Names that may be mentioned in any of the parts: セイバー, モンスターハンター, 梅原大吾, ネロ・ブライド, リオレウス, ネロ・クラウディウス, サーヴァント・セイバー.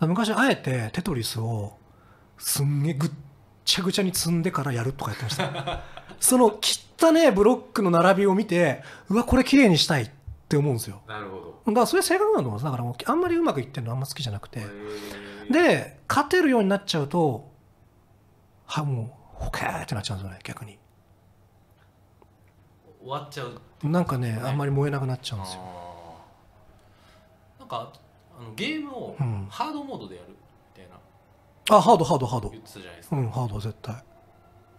昔あえてテトリスをすんげえぐっちゃぐちゃに積んでからやるとかやってましたその汚ねブロックの並びを見て、うわこれ綺麗にしたいって思うんですよ。なるほど。だからそれ性格なんだもん。だからもうあんまりうまくいってるのあんま好きじゃなくて、で勝てるようになっちゃうとはもうホケーってなっちゃうんですよね。逆に終わっちゃうなんかね、あんまり燃えなくなっちゃうんですよ。なんかゲームをハードモードでやるみたいな、あハード言ってたじゃないですか。うん、ハード絶対。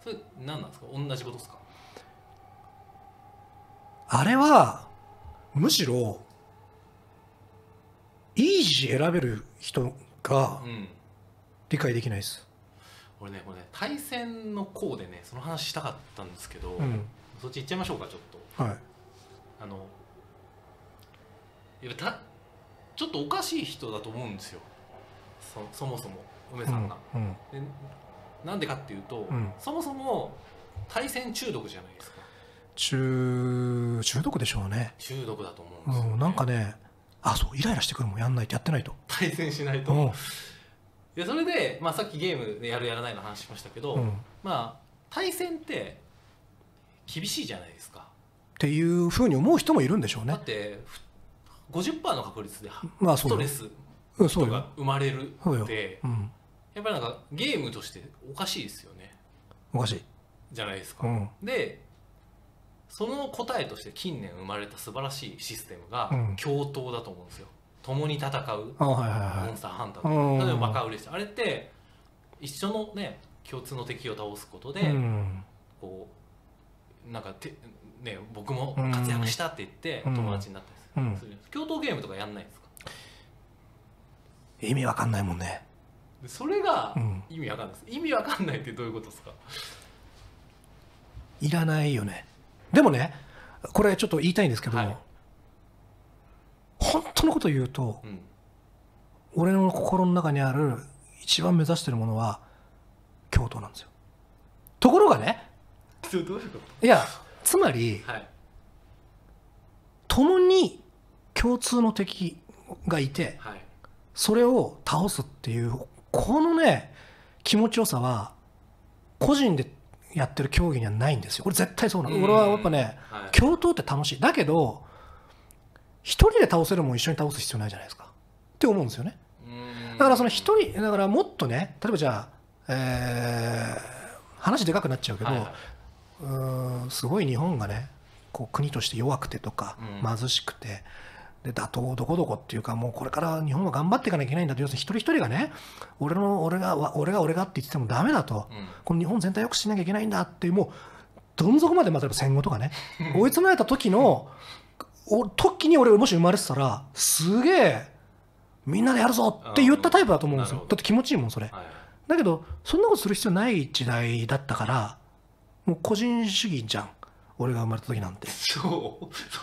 それ何なんですか？同じことですか？あれはむしろイージー選べる人が理解できないです、うん、これね対戦の項でねその話したかったんですけど、うん、そっち行っちゃいましょうかちょっと。はい、ちょっとおかしい人だと思うんですよ、 そもそも梅さんが、うんうん、でなんでかっていうと、うん、そもそも対戦中毒じゃないですか。中毒でしょうね。中毒だと思うんですよね。うん、なんかね、あそうイライラしてくるもん、やんないと、やってないと、対戦しないと、うん、でそれで、まあ、さっきゲームでやるやらないの話しましたけど、うん、まあ対戦って厳しいじゃないですかっていうふうに思う人もいるんでしょうね。だって 50% の確率でストレスとか生まれるって、やっぱりなんかゲームとしておかしいですよね。おかしいじゃないですか、うん、でその答えとして近年生まれた素晴らしいシステムが共闘だと思うんですよ。共に戦うモンスターハンター、例えばバカ売れしたあれって一緒のね共通の敵を倒すことで、うん、こうなんかね僕も活躍したって言って友達になったりする。うん、共闘ゲームとかやんないんですか？意味わかんないもんね。それが意味わかんないです、うん、意味わかんないってどういうことですか？いらないよね。でもねこれちょっと言いたいんですけど、はい、本当のこと言うと、うん、俺の心の中にある一番目指してるものは共闘なんですよ。ところがねどういうこと？いやつまり、はい、共に共通の敵がいて、はい、それを倒すっていうこのね気持ちよさは個人でやってる競技にはないんですよ。俺絶対そうなの。俺はやっぱね、はい、共闘って楽しい。だけど一人で倒せるもん一緒に倒す必要ないじゃないですかって思うんですよね。だからその一人だからもっとね、例えばじゃあ、話でかくなっちゃうけど、はいはい、すごい日本がねこう国として弱くてとか貧しくて、で打倒どこどこっていうか、もうこれから日本は頑張っていかなきゃいけないんだと。要するに一人一人がね俺がって言っててもダメだと、この日本全体を良くしなきゃいけないんだっていう、もうどん底まで、また戦後とかね追い詰められた時に俺もし生まれてたらすげえみんなでやるぞって言ったタイプだと思うんですよ。だって気持ちいいもんそれ。だけどそんなことする必要ない時代だったから、もう個人主義じゃん俺が生まれた時なんて。そ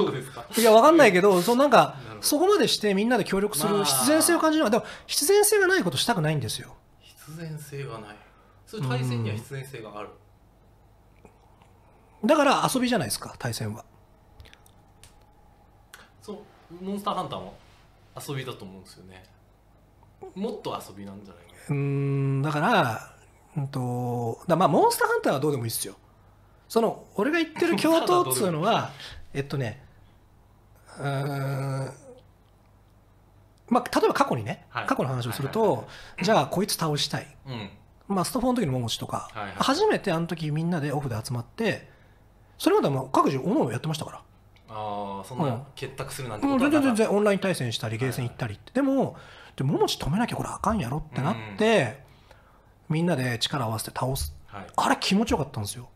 うですか。いや分かんないけど、なんかそこまでしてみんなで協力する必然性を感じるのは、でも必然性がないことしたくないんですよ。必然性がない。それ対戦には必然性がある、だから遊びじゃないですか対戦は。そうモンスターハンターも遊びだと思うんですよね。もっと遊びなんじゃないか。だからまあモンスターハンターはどうでもいいですよ。その俺が言ってる共闘っていうのはまあ例えば過去にね、過去の話をすると、じゃあこいつ倒したい、まあスト4の時のモモチとか初めてあの時みんなでオフで集まって、それまでは各自おのおのやってましたから。ああそんな結託するなんてことは全然オンライン対戦したりゲーセン行ったりって。でもモモチ止めなきゃこれあかんやろってなってみんなで力を合わせて倒す、あれ気持ちよかったんですよ。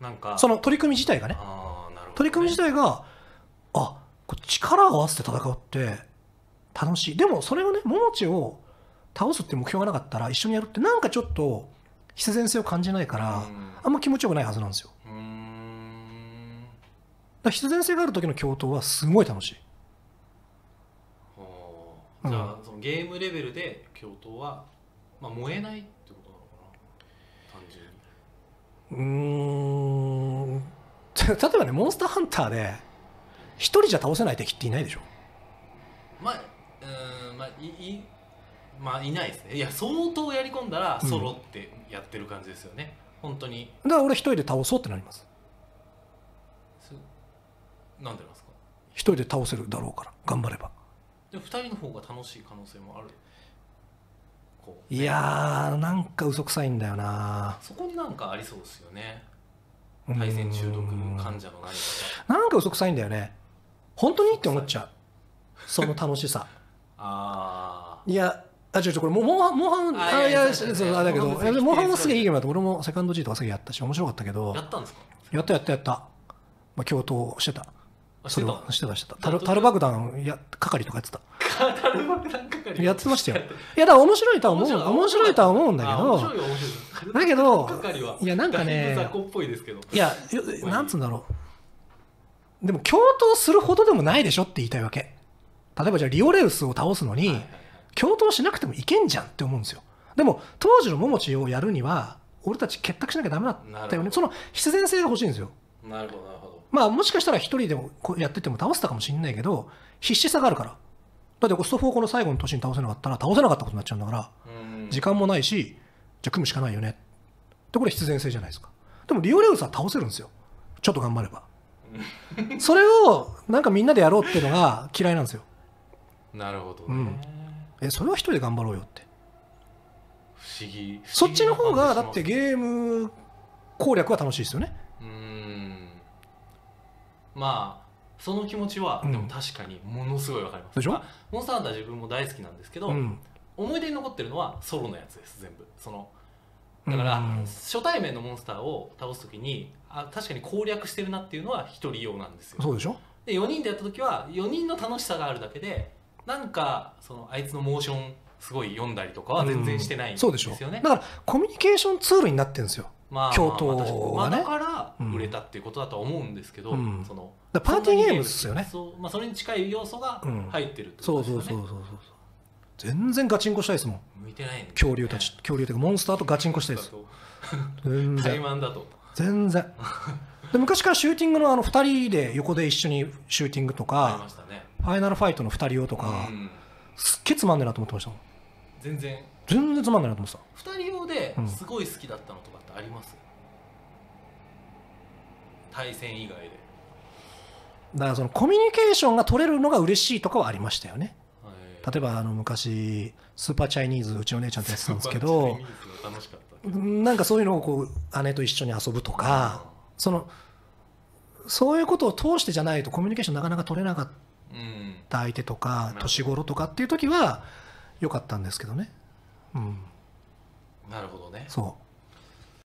なんかその取り組み自体がね、取り組み自体が力を合わせて戦うって楽しい。でもそれをね、モモチを倒すって目標がなかったら一緒にやるってなんかちょっと必然性を感じないから、あんま気持ちよくないはずなんですよ。だから必然性がある時の共闘はすごい楽しい。じゃあそのゲームレベルで共闘は、まあ、燃えないってことなのかな単純に。例えばねモンスターハンターで一人じゃ倒せない敵っていないでしょ。まあ、まあいないですね。いや相当やり込んだらソロってやってる感じですよね、うん、本当に。だから俺一人で倒そうってなります。なんでなんですか？一人で倒せるだろうから頑張れば。で二人の方が楽しい可能性もある。こう、ね、いやーなんか嘘くさいんだよな。そこになんかありそうですよね、対戦中毒患者の何か。なんか嘘くさいんだよね本当にって思っちゃうその楽しさああいやあ、ちょこれモンハン、いやだけどモンハンもすげえいいゲームだと。俺もセカンド G とかすげえやったし面白かったけど。やったんですか？やった、まあ、共闘してた。してた。タル爆弾や係とかやってた。タル爆弾係やってましたよ。いやだから面白いとは思う。面白いとは思うんだけど。だけどいやなんかね、いやなんつうんだろう。でも共闘するほどでもないでしょって言いたいわけ。例えばじゃあリオレウスを倒すのに共闘しなくてもいけんじゃんって思うんですよ。でも当時のモモチをやるには俺たち結託しなきゃダメだったよね。その必然性が欲しいんですよ。なるほどなるほど。まあもしかしたら一人でもやってても倒せたかもしれないけど必死さがあるから。だってスト4この最後の年に倒せなかったら倒せなかったことになっちゃうんだから、時間もないしじゃあ組むしかないよねって、これ必然性じゃないですか。でもリオレウスは倒せるんですよちょっと頑張ればそれをなんかみんなでやろうっていうのが嫌いなんですよ。なるほどね、うん、それは一人で頑張ろうよって不思議。そっちの方がだってゲーム攻略は楽しいですよね。まあその気持ちは、うん、でも確かにものすごいわかります。でしょ、まあ、モンスターハンター自分も大好きなんですけど、うん、思い出に残ってるのはソロのやつです全部。そのだから、うん、初対面のモンスターを倒すときに確かに攻略してるなっていうのは一人用なんですよ。そうでしょ。で4人でやった時は4人の楽しさがあるだけで、なんかそのあいつのモーションすごい読んだりとかは全然してないんですよね。そうでしょ。だからコミュニケーションツールになってるんですよ共闘がね。だから売れたっていうことだとは思うんですけど、そのパーティーゲームですよね。まあそれに近い要素が入ってるってことですよね。そう。全然ガチンコしたいですもん。向いてないんですね。恐竜たち、恐竜というかモンスターとガチンコしたいです。対マンだと。全然。で昔からシューティングの2人で横で一緒にシューティングとか、ファイナルファイトの2人用とか、すっげえつまんねえなと思ってましたもん。全然つまんないなと思ってた。2人用ですごい好きだったのとかってあります？対戦以外で。だからそのコミュニケーションが取れるのが嬉しいとかはありましたよね。例えば昔スーパーチャイニーズうちの姉ちゃんとやってたんですけど、なんかそういうのをこう姉と一緒に遊ぶとか、そういうことを通してじゃないとコミュニケーションなかなか取れなかった相手とか年頃とかっていう時は良かったんですけどね。うん、なるほどね。そう